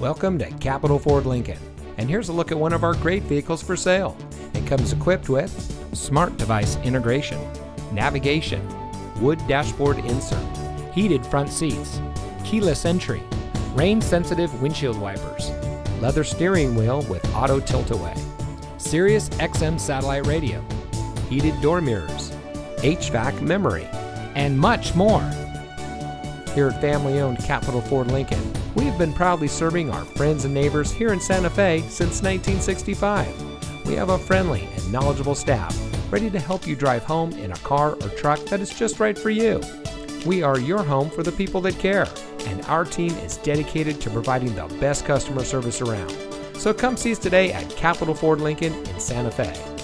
Welcome to Capitol Ford Lincoln, and here's a look at one of our great vehicles for sale. It comes equipped with smart device integration, navigation, wood dashboard insert, heated front seats, keyless entry, rain-sensitive windshield wipers, leather steering wheel with auto tilt-away, Sirius XM satellite radio, heated door mirrors, HVAC memory, and much more. Here at family-owned Capitol Ford Lincoln, we have been proudly serving our friends and neighbors here in Santa Fe since 1965. We have a friendly and knowledgeable staff ready to help you drive home in a car or truck that is just right for you. We are your home for the people that care, and our team is dedicated to providing the best customer service around. So come see us today at Capitol Ford Lincoln in Santa Fe.